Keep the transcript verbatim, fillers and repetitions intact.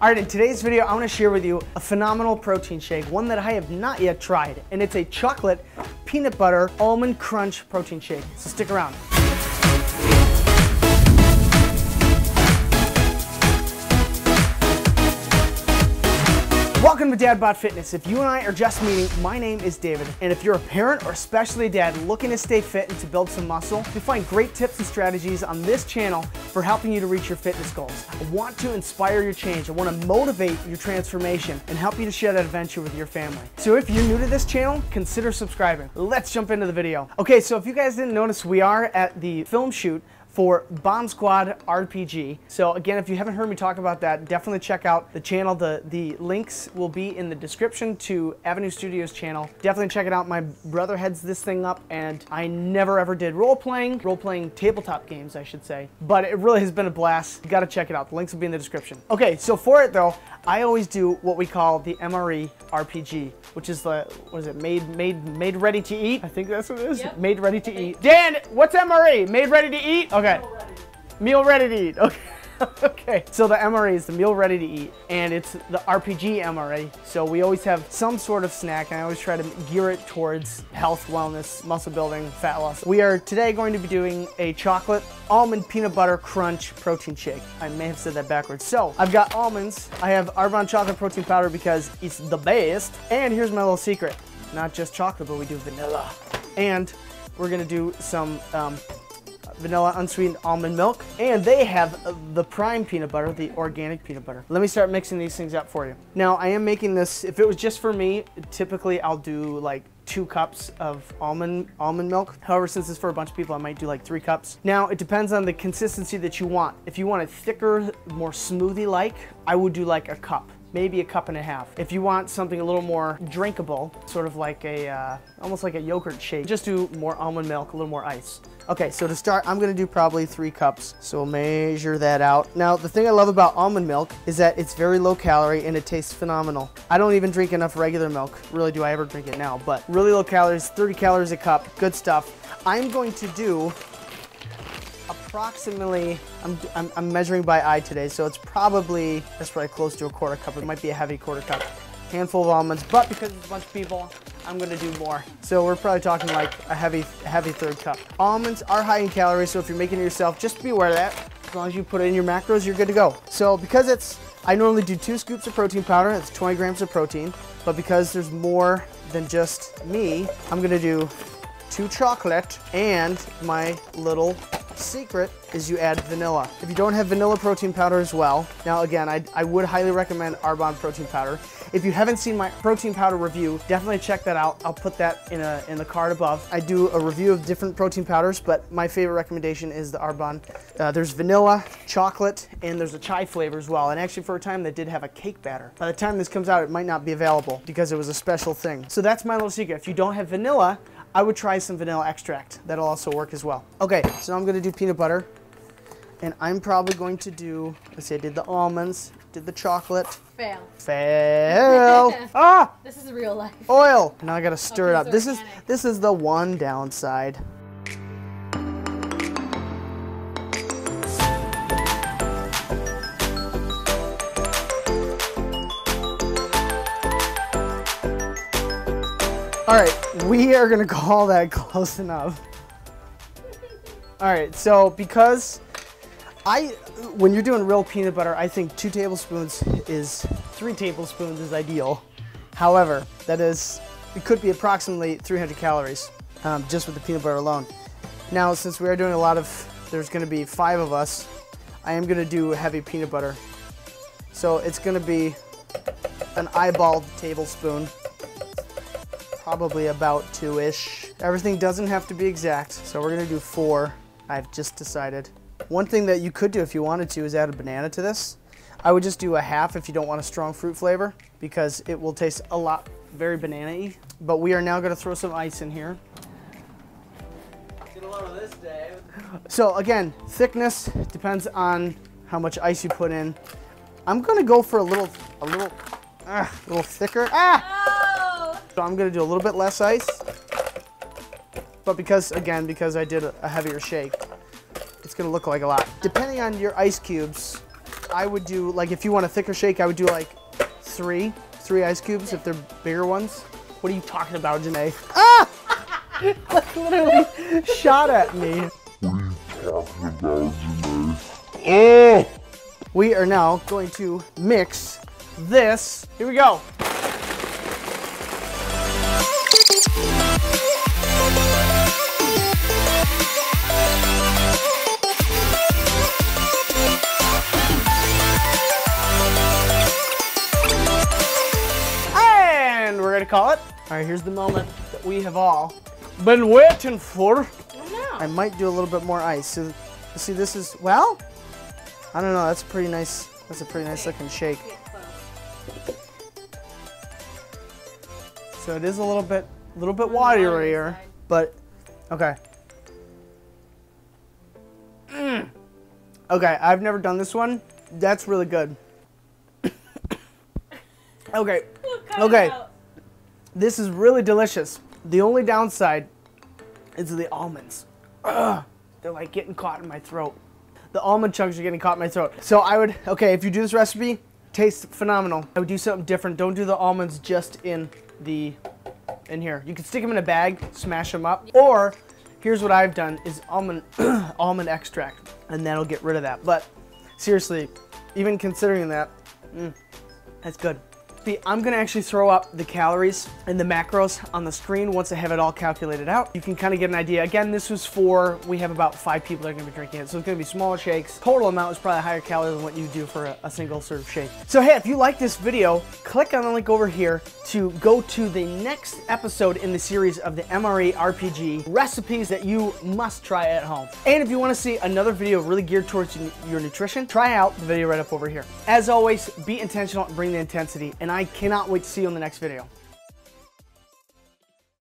All right, in today's video, I wanna share with you a phenomenal protein shake, one that I have not yet tried, and it's a chocolate peanut butter almond crunch protein shake, so stick around. Welcome to DadBod Fitness. If you and I are just meeting, my name is David, and if you're a parent or especially a dad looking to stay fit and to build some muscle, you'll find great tips and strategies on this channel for helping you to reach your fitness goals. I want to inspire your change. I want to motivate your transformation and help you to share that adventure with your family. So if you're new to this channel, consider subscribing. Let's jump into the video. Okay, so if you guys didn't notice, we are at the film shoot for Bomb Squad R P G. So again, if you haven't heard me talk about that, definitely check out the channel. The, the links will be in the description to Avenue Studios channel. Definitely check it out. My brother heads this thing up, and I never ever did role-playing, role-playing tabletop games, I should say. But it really has been a blast. You gotta check it out. The links will be in the description. Okay, so for it though, I always do what we call the M R E R P G, which is the, what is it, made, made, made ready to eat? I think that's what it is. Yep. Made ready to okay. eat. Dan, what's M R E? Made ready to eat? Okay. Meal ready. Meal ready to eat. Okay. Okay. So the M R E is the meal ready to eat, and it's the R P G M R E. So we always have some sort of snack, and I always try to gear it towards health, wellness, muscle building, fat loss. We are today going to be doing a chocolate almond peanut butter crunch protein shake. I may have said that backwards. So I've got almonds. I have Arbonne chocolate protein powder because it's the best. And here's my little secret: not just chocolate, but we do vanilla. And we're gonna do some. Um, vanilla unsweetened almond milk, and they have the prime peanut butter, the organic peanut butter. Let me start mixing these things up for you. Now, I am making this, if it was just for me, typically I'll do like two cups of almond almond milk. However, since it's for a bunch of people, I might do like three cups. Now, it depends on the consistency that you want. If you want it thicker, more smoothie-like, I would do like a cup, maybe a cup and a half. If you want something a little more drinkable, sort of like a, uh, almost like a yogurt shake, just do more almond milk, a little more ice. Okay, so to start, I'm gonna do probably three cups, so we'll measure that out. Now, the thing I love about almond milk is that it's very low calorie and it tastes phenomenal. I don't even drink enough regular milk, really do I ever drink it now, but really low calories, thirty calories a cup, good stuff. I'm going to do approximately, I'm, I'm, I'm measuring by eye today, so it's probably, that's probably close to a quarter cup. It might be a heavy quarter cup. Handful of almonds, but because it's a bunch of people, I'm gonna do more. So we're probably talking like a heavy, heavy third cup. Almonds are high in calories, so if you're making it yourself, just be aware of that. As long as you put it in your macros, you're good to go. So because it's, I normally do two scoops of protein powder, that's twenty grams of protein, but because there's more than just me, I'm gonna do two chocolate, and my little secret is you add vanilla. If you don't have vanilla protein powder as well, now again, I, I would highly recommend Arbonne protein powder. If you haven't seen my protein powder review, definitely check that out. I'll put that in, a, in the card above. I do a review of different protein powders, but my favorite recommendation is the Arbonne. Uh, there's vanilla, chocolate, and there's a chai flavor as well. And actually for a time they did have a cake batter. By the time this comes out, it might not be available because it was a special thing. So that's my little secret. If you don't have vanilla, I would try some vanilla extract. That'll also work as well. Okay, so now I'm gonna do peanut butter, and I'm probably going to do, let's say I did the almonds, did the chocolate. Fail. Fail. Ah! This is real life. Oil. Now I gotta stir okay, it up. This organic. is this is the one downside. All right, we are gonna call that close enough. All right, so because I, when you're doing real peanut butter, I think two tablespoons is, three tablespoons is ideal. However, that is, it could be approximately three hundred calories um, just with the peanut butter alone. Now, since we are doing a lot of, there's gonna be five of us, I am gonna do heavy peanut butter. So it's gonna be an eyeballed tablespoon. Probably about two-ish. Everything doesn't have to be exact, so we're gonna do four. I've just decided. One thing that you could do if you wanted to is add a banana to this. I would just do a half if you don't want a strong fruit flavor because it will taste a lot very banana-y. But we are now gonna throw some ice in here. Get a load of this, Dave. So again, thickness depends on how much ice you put in. I'm gonna go for a little, a little, uh, a little thicker. Ah! So I'm gonna do a little bit less ice, but because, again, because I did a heavier shake, it's gonna look like a lot. Depending on your ice cubes, I would do, like, if you want a thicker shake, I would do like three, three ice cubes if they're bigger ones. What are you talking about, Janae? Ah! Like, literally shot at me. What are you talking about, Janae? Oh! We are now going to mix this. Here we go. Call it. All right, here's the moment that we have all been waiting for. I don't know. I might do a little bit more ice. So, see, this is, well, I don't know. That's pretty nice. That's a pretty nice looking shake. So it is a little bit, a little bit waterier, but okay. Mm. Okay, I've never done this one. That's really good. Okay. Okay. This is really delicious. The only downside is the almonds. Ugh, they're like getting caught in my throat. The almond chunks are getting caught in my throat. So I would, okay, if you do this recipe, tastes phenomenal. I would do something different. Don't do the almonds just in the, in here. You can stick them in a bag, smash them up. Or here's what I've done is almond, almond extract, and that'll get rid of that. But seriously, even considering that, mm, that's good. I'm gonna actually throw up the calories and the macros on the screen once I have it all calculated out. You can kind of get an idea. Again, this was for, we have about five people that are gonna be drinking it, so it's gonna be smaller shakes. Total amount is probably higher calories than what you do for a, a single serve shake. So hey, if you like this video, click on the link over here to go to the next episode in the series of the M R E R P G recipes that you must try at home. And if you wanna see another video really geared towards your nutrition, try out the video right up over here. As always, be intentional and bring the intensity, and I I cannot wait to see you on the next video.